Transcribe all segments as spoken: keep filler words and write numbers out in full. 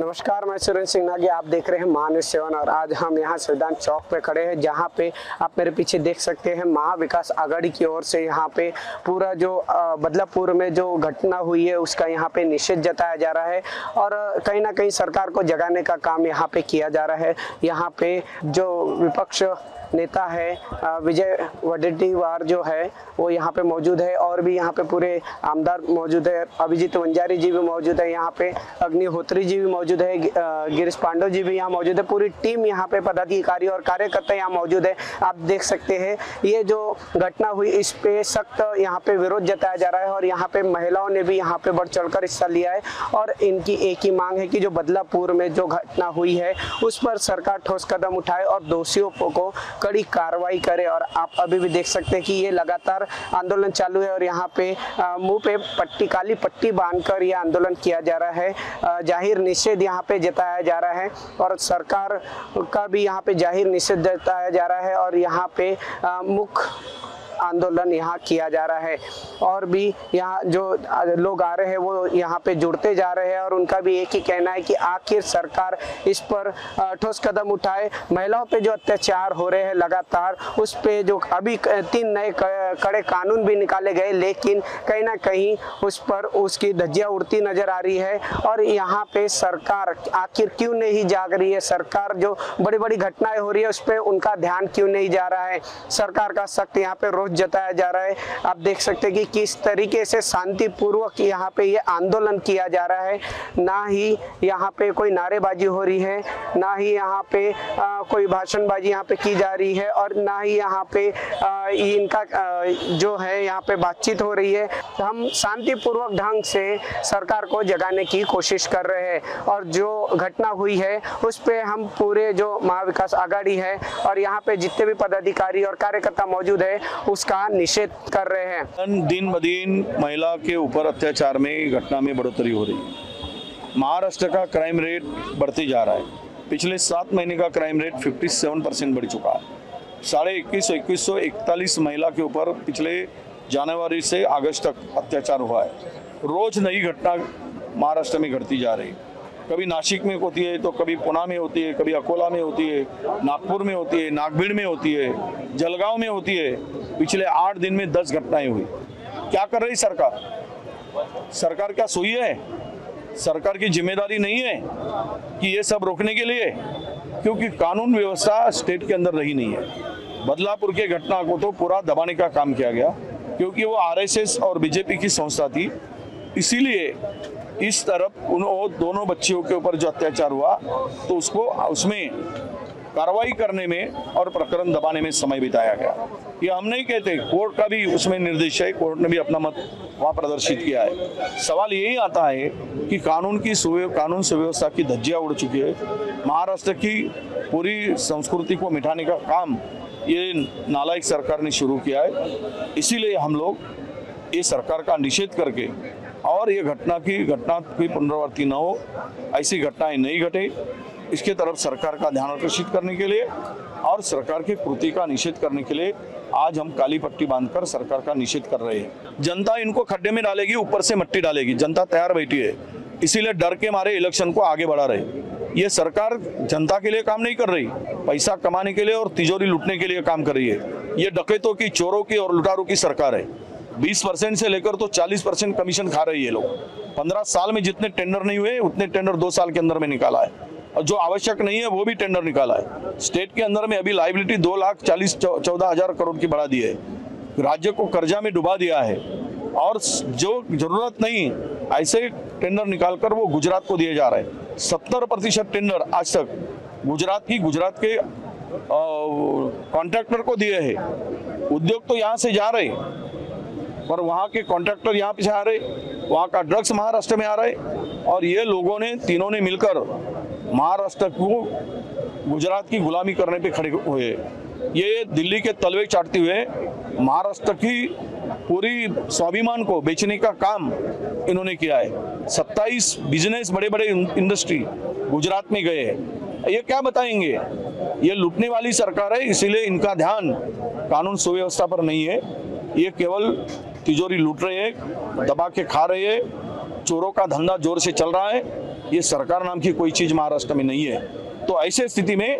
नमस्कार, मैं सुरेंद्र सिंह नागिया, आप देख रहे हैं महा न्यूज़ सेवन और आज हम यहाँ संविधान चौक पे खड़े हैं जहाँ पे आप मेरे पीछे देख सकते हैं महाविकास आघाडी की ओर से यहाँ पे पूरा जो बदलापुर में जो घटना हुई है उसका यहाँ पे निषेध जताया जा रहा है और कहीं ना कहीं सरकार को जगाने का काम यहाँ पे किया जा रहा है। यहाँ पे जो विपक्ष नेता है विजय वडेडीवार जो है वो यहाँ पे मौजूद है और भी यहाँ पे पूरे आमदार मौजूद है, अभिजीत वंजारी जी भी मौजूद है, यहाँ पे अग्निहोत्री जी भी मौजूद है, गिरीश पांडव जी भी यहाँ मौजूद है, पूरी टीम यहाँ पे पदाधिकारी और कार्यकर्ता यहाँ मौजूद है। आप देख सकते हैं ये जो घटना हुई इस पे सख्त यहाँ पे विरोध जताया जा रहा है और यहाँ पे महिलाओं ने भी यहाँ पे बढ़ चढ़ कर हिस्सा लिया है और इनकी एक ही मांग है कि जो बदलापुर में जो घटना हुई है उस पर सरकार ठोस कदम उठाए और दोषियों को कड़ी कार्रवाई करे। और आप अभी भी देख सकते हैं कि ये लगातार आंदोलन चालू है और यहाँ पे मुंह पे पट्टी काली पट्टी बांधकर यह आंदोलन किया जा रहा है, जाहिर निषेध यहाँ पे जताया जा रहा है और सरकार का भी यहाँ पे जाहिर निषेध जताया जा रहा है और यहाँ पे मुख्य आंदोलन यहाँ किया जा रहा है। और भी यहाँ जो लोग आ रहे हैं वो यहाँ पे जुड़ते जा रहे हैं और उनका भी एक ही कहना है कि आखिर सरकार इस पर ठोस कदम उठाए, महिलाओं पे जो अत्याचार हो रहे हैं लगातार उस पे जो अभी तीन नए कड़े कानून भी निकाले गए लेकिन कहीं ना कहीं उस पर उसकी धज्जियाँ उड़ती नजर आ रही है और यहाँ पे सरकार आखिर क्यों नहीं जाग रही है, सरकार जो बड़ी बड़ी घटनाएं हो रही है उस पर उनका ध्यान क्यों नहीं जा रहा है, सरकार का सख्त यहाँ पे रोज जताया जा रहा है। आप देख सकते हैं कि किस तरीके से शांतिपूर्वक यहाँ पे ये आंदोलन किया जा रहा है, ना ही यहाँ पे कोई नारेबाजी हो रही है, ना ही यहाँ पे आ, कोई भाषणबाजी यहाँ पे की जा रही है और ना ही यहाँ पे आ, इनका आ, जो है यहाँ पे बातचीत हो रही है। हम शांतिपूर्वक ढंग से सरकार को जगाने की कोशिश कर रहे हैं और जो घटना हुई है उस पर हम पूरे जो महाविकास आघाडी है और यहाँ पे जितने भी पदाधिकारी और कार्यकर्ता मौजूद है उसका निषेध कर रहे हैं। दिन ब दिन महिला के ऊपर अत्याचार में घटना में बढ़ोतरी हो रही है। महाराष्ट्र का क्राइम रेट बढ़ते जा रहा है, पिछले सात महीने का क्राइम रेट सत्तावन परसेंट बढ़ चुका है। साढ़े इक्कीस सौ इक्कीस सौ इकतालीस महिला के ऊपर पिछले जनवरी से अगस्त तक अत्याचार हुआ है। रोज नई घटना महाराष्ट्र में घटती जा रही है, कभी नासिक में होती है तो कभी पुणे में होती है, कभी अकोला में होती है, नागपुर में होती है, नागभीड़ में होती है, जलगांव में होती है। पिछले आठ दिन में दस घटनाएं हुई। क्या कर रही सरकार? सरकार क्या सोई है? सरकार की जिम्मेदारी नहीं है कि ये सब रोकने के लिए, क्योंकि कानून व्यवस्था स्टेट के अंदर रही नहीं है। बदलापुर के घटना को तो पूरा दबाने का काम किया गया क्योंकि वो आर एस एस और बीजेपी की संस्था थी, इसीलिए इस तरफ उन दोनों बच्चियों के ऊपर जो अत्याचार हुआ तो उसको उसमें कार्रवाई करने में और प्रकरण दबाने में समय बिताया गया। ये हम नहीं कहते, कोर्ट का भी उसमें निर्देश है, कोर्ट ने भी अपना मत वहाँ प्रदर्शित किया है। सवाल यही आता है कि कानून की कानून सुव्यवस्था की धज्जियाँ उड़ चुकी है। महाराष्ट्र की पूरी संस्कृति को मिटाने का काम ये नालायक सरकार ने शुरू किया है, इसीलिए हम लोग ये सरकार का निषेध करके और ये घटना की घटना की पुनरावृत्ति न हो, ऐसी घटनाएं नहीं घटे, इसके तरफ सरकार का ध्यान आकर्षित करने के लिए और सरकार की कृति का निषेध करने के लिए आज हम काली पट्टी बांधकर सरकार का निषेध कर रहे हैं। जनता इनको खड्डे में डालेगी, ऊपर से मट्टी डालेगी, जनता तैयार बैठी है, इसीलिए डर के मारे इलेक्शन को आगे बढ़ा रहे। ये सरकार जनता के लिए काम नहीं कर रही, पैसा कमाने के लिए और तिजोरी लूटने के लिए काम कर रही है। ये डकैतों की, चोरों की और लुटारों की सरकार है। बीस परसेंट से लेकर तो चालीस परसेंट कमीशन खा रही है लोग। पंद्रह साल में जितने टेंडर नहीं हुए उतने टेंडर दो साल के अंदर में निकाला है और जो आवश्यक नहीं है वो भी टेंडर निकाला है। स्टेट के अंदर में अभी लाइबिलिटी दो लाख चालीस चौदह हजार करोड़ की बढ़ा दी है, राज्य को कर्जा में डुबा दिया है और जो जरूरत नहीं ऐसे टेंडर निकालकर वो गुजरात को दिए जा रहे हैं। सत्तर प्रतिशत टेंडर आज तक गुजरात की गुजरात के कॉन्ट्रैक्टर को दिए है। उद्योग तो यहाँ से जा रहे हैं पर वहाँ के कॉन्ट्रैक्टर यहाँ पीछे आ रहे, वहाँ का ड्रग्स महाराष्ट्र में आ रहे और ये लोगों ने तीनों ने मिलकर महाराष्ट्र को गुजरात की गुलामी करने पे खड़े हुए। ये दिल्ली के तलवे चाटते हुए महाराष्ट्र की पूरी स्वाभिमान को बेचने का काम इन्होंने किया है। सत्ताईस बिजनेस बड़े बड़े इंडस्ट्री गुजरात में गए हैं। ये क्या बताएंगे? ये लूटने वाली सरकार है, इसीलिए इनका ध्यान कानून सुव्यवस्था पर नहीं है। ये केवल तिजोरी लूट रहे हैं, दबा के खा रहे हैं चोरों का धंधा जोर से चल रहा है, ये सरकार नाम की कोई चीज़ महाराष्ट्र में नहीं है। तो ऐसे स्थिति में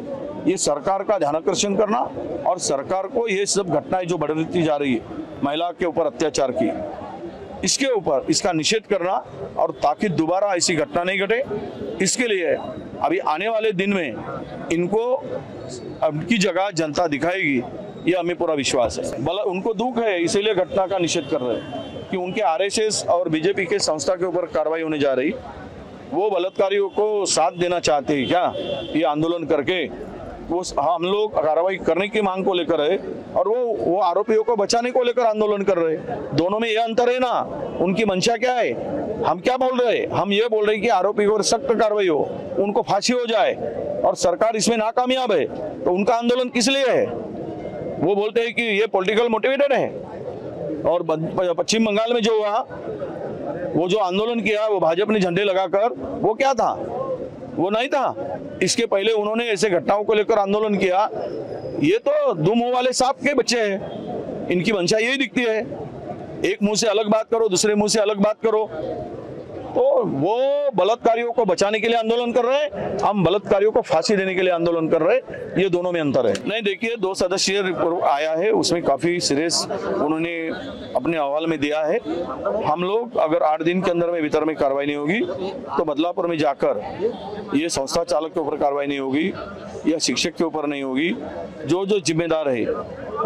ये सरकार का ध्यान आकर्षण करना और सरकार को ये सब घटनाएं जो बढ़ती जा रही है महिला के ऊपर अत्याचार की, इसके ऊपर इसका निषेध करना और ताकि दोबारा ऐसी घटना नहीं घटे, इसके लिए अभी आने वाले दिन में इनको उनकी जगह जनता दिखाएगी, यह हमें पूरा विश्वास है। भला उनको दुख है, इसीलिए घटना का निषेध कर रहे हैं कि उनके आरएसएस और बीजेपी के संस्था के ऊपर कार्रवाई होने जा रही, वो बलात्कारियों को साथ देना चाहते हैं क्या ये आंदोलन करके, वो हम लोग कार्रवाई करने की मांग को लेकर है और वो वो आरोपियों को बचाने को लेकर आंदोलन कर रहे, दोनों में ये अंतर है ना। उनकी मंशा क्या है, हम क्या बोल रहे हैं, हम ये बोल रहे हैं कि आरोपियों पर सख्त कार्रवाई हो, उनको फांसी हो जाए और सरकार इसमें नाकामयाब है, तो उनका आंदोलन किस लिए है? वो बोलते हैं कि ये पॉलिटिकल मोटिवेटेड है। और पश्चिम बंगाल में जो हुआ, वो जो आंदोलन किया वो भाजपा ने झंडे लगाकर, वो क्या था, वो नहीं था। इसके पहले उन्होंने ऐसे घटनाओं को लेकर आंदोलन किया, ये तो दो मुंह वाले सांप के बच्चे हैं, इनकी मंशा यही दिखती है, एक मुंह से अलग बात करो, दूसरे मुंह से अलग बात करो। तो वो बलात्कारियों को बचाने के लिए आंदोलन कर रहे हैं, हम बलात्कारियों को फांसी देने के लिए आंदोलन कर रहे हैं, ये दोनों में अंतर है। नहीं देखिए, दो सदस्यीय रिपोर्ट आया है, उसमें काफ़ी सीरियस उन्होंने अपने अहवाल में दिया है। हम लोग अगर आठ दिन के अंदर में भीतर में कार्रवाई नहीं होगी तो बदलापुर में जाकर ये संस्था चालक के ऊपर कार्रवाई नहीं होगी या शिक्षक के ऊपर नहीं होगी, जो जो जिम्मेदार है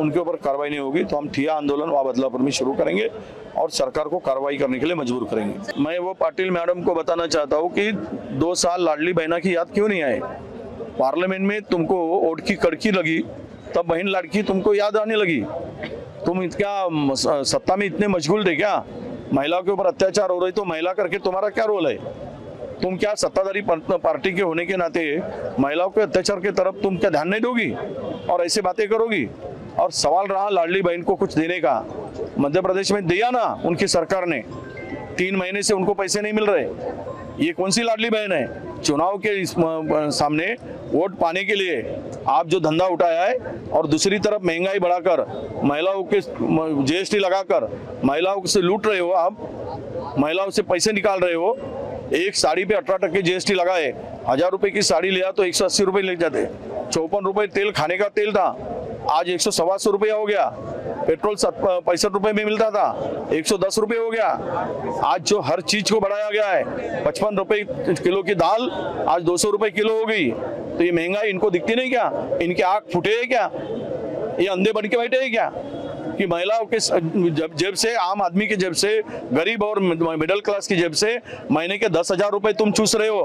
उनके ऊपर कार्रवाई नहीं होगी, तो हम ठिया आंदोलन वहाँ बदलापुर में शुरू करेंगे और सरकार को कार्रवाई करने के लिए मजबूर करेंगे। मैं वो पाटिल मैडम को बताना चाहता हूँ कि दो साल लाडली बहना की याद क्यों नहीं आई? पार्लियामेंट में तुमको ओट की कड़की लगी तब बहन लाडकी तुमको याद आने लगी। तुम इतना सत्ता में इतने मशगूल थे क्या? महिला के ऊपर अत्याचार हो रही तो महिला करके तुम्हारा क्या रोल है? तुम क्या सत्ताधारी पार्टी के होने के नाते महिलाओं के अत्याचार की तरफ तुम क्या ध्यान नहीं दोगी और ऐसे बातें करोगी? और सवाल रहा लाडली बहन को कुछ देने का, मध्य प्रदेश में दिया ना उनकी सरकार ने, तीन महीने से उनको पैसे नहीं मिल रहे। ये कौन सी लाडली बहन है? चुनाव के इस सामने वोट पाने के लिए आप जो धंधा उठाया है और दूसरी तरफ महंगाई बढ़ाकर महिलाओं के जीएसटी लगाकर महिलाओं से लूट रहे हो, आप महिलाओं से पैसे निकाल रहे हो। एक साड़ी पे अठारह टक्के जीएसटी लगाए, हजार रुपये की साड़ी लिया तो एक सौ अस्सी रुपये ले जाते, चौपन रुपये तेल खाने का तेल था, आज एक सौ सवा सौ रुपया हो गया। पेट्रोल पैंसठ रुपए में मिलता था, एक सौ दस रुपये हो गया। आज जो हर चीज को बढ़ाया गया है, पचपन रुपये किलो की दाल आज दो सौ रुपये किलो हो गई, तो ये महंगाई इनको दिखती नहीं क्या? इनके आँख फूटे है क्या? ये अंधे बन के बैठे है क्या कि महिलाओं के जेब से, आम आदमी के जेब से, गरीब और मिडिल क्लास की जेब से महीने के दस हजार रुपए तुम चूस रहे हो?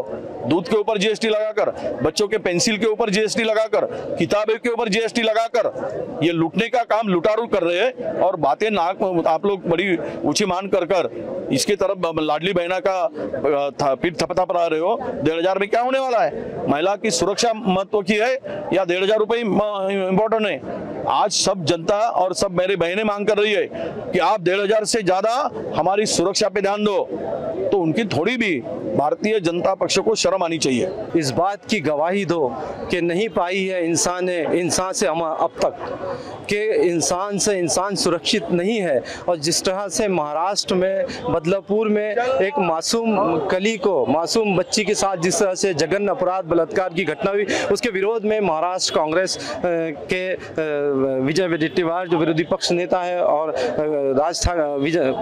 दूध के ऊपर जीएसटी लगाकर, बच्चों के पेंसिल के ऊपर जीएसटी लगाकर, किताबें के ऊपर जीएसटी लगाकर ये लूटने का काम लुटारू कर रहे हैं। और बातें नाक आप लोग बड़ी ऊंची मान कर कर इसके तरफ लाडली बहना का पीठ थपथप रहा रहे हो। डेढ़ हजार में क्या होने वाला है? महिला की सुरक्षा महत्व की है या डेढ़ हजार रुपये इम्पोर्टेंट है? आज सब जनता और सब मेरे बहनें मांग कर रही है कि आप डेढ़ हजार से ज्यादा हमारी सुरक्षा पे ध्यान दो, तो उनकी थोड़ी भी भारतीय जनता पक्ष को शर्म आनी चाहिए। इस बात की गवाही दो कि नहीं पाई है इंसान है इंसान से हम अब तक कि इंसान से इंसान सुरक्षित नहीं है। और जिस तरह से महाराष्ट्र में बदलापुर में एक मासूम कली को, मासूम बच्ची के साथ जिस तरह से जघन्य अपराध बलात्कार की घटना हुई, उसके विरोध में महाराष्ट्र कांग्रेस के विजय वडेडीवार जो विरोधी पक्ष नेता है और राज विजय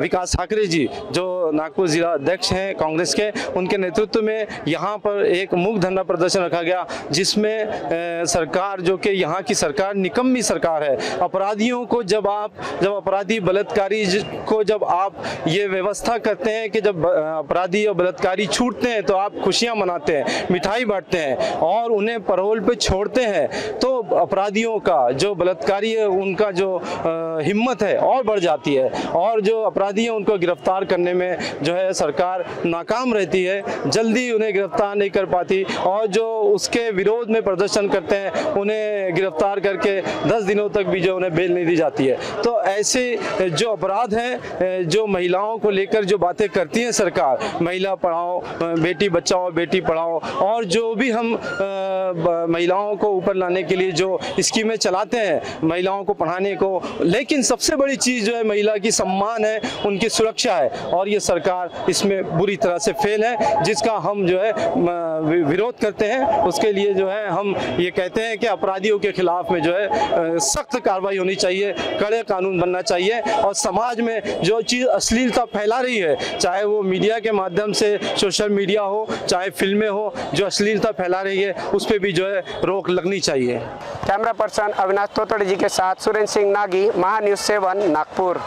विकास ठाकरे जी जो नागपुर जिला अध्यक्ष हैं कांग्रेस के, उनके नेतृत्व में यहाँ पर एक मूक धरना प्रदर्शन रखा गया, जिसमें सरकार जो कि यहाँ की सरकार निकम्मी सरकार है, अपराधियों को जब आप जब अपराधी बलात्कारी को जब आप ये व्यवस्था करते हैं कि जब अपराधी और बलात्कारी छूटते हैं तो आप खुशियाँ मनाते हैं, मिठाई बांटते हैं और उन्हें पैरोल पर छोड़ते हैं, तो अपराधियों का जो बलात्कारी है उनका जो हिम्मत है और बढ़ जाती है और जो अपराधी हैं उनको गिरफ्तार करने में जो है सरकार नाकाम नाकाम रहती है, जल्दी उन्हें गिरफ्तार नहीं कर पाती और जो उसके विरोध में प्रदर्शन करते हैं उन्हें गिरफ्तार करके दस दिनों तक भी जो उन्हें बेल नहीं दी जाती है। तो ऐसे जो अपराध हैं, जो महिलाओं को लेकर जो बातें करती है सरकार, महिला पढ़ाओ, बेटी बचाओ बेटी पढ़ाओ, और जो भी हम महिलाओं को ऊपर लाने के लिए जो स्कीमें चलाते हैं महिलाओं को पढ़ाने को, लेकिन सबसे बड़ी चीज़ जो है महिला की सम्मान है, उनकी सुरक्षा है, और ये सरकार इसमें बुरी तरह से फेल है, जिसका हम जो है विरोध करते हैं। उसके लिए जो है हम ये कहते हैं कि अपराधियों के खिलाफ में जो है सख्त कार्रवाई होनी चाहिए, कड़े कानून बनना चाहिए, और समाज में जो चीज़ अश्लीलता फैला रही है, चाहे वो मीडिया के माध्यम से सोशल मीडिया हो चाहे फिल्में हो, जो अश्लीलता फैला रही है उस पर भी जो है रोक लगनी चाहिए। कैमरा पर्सन अविनाश तोतड़ जी के साथ सुरेंद्र सिंह नागिया, महा न्यूज़ सेवन, नागपुर।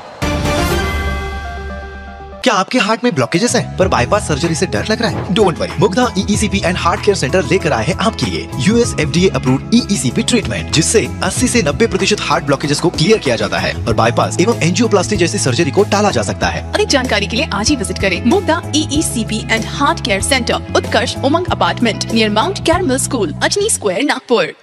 क्या आपके हार्ट में ब्लॉकेजेस हैं पर बाईपास सर्जरी से डर लग रहा है? Don't worry, Mukta E E C P and heart care centre लेकर आए हैं आपके लिए US FDA approved E E C P treatment, जिससे अस्सी से नब्बे प्रतिशत हार्ट ब्लॉकेजेस को क्लियर किया जाता है और बाईपास एवं एंजियोप्लास्टी जैसी सर्जरी को टाला जा सकता है। अधिक जानकारी के लिए आज ही विजिट करें Mukta E E C P and heart care centre, Utkarsh Umang apartment, near Mount Carmel school, Ajni square, Nagpur.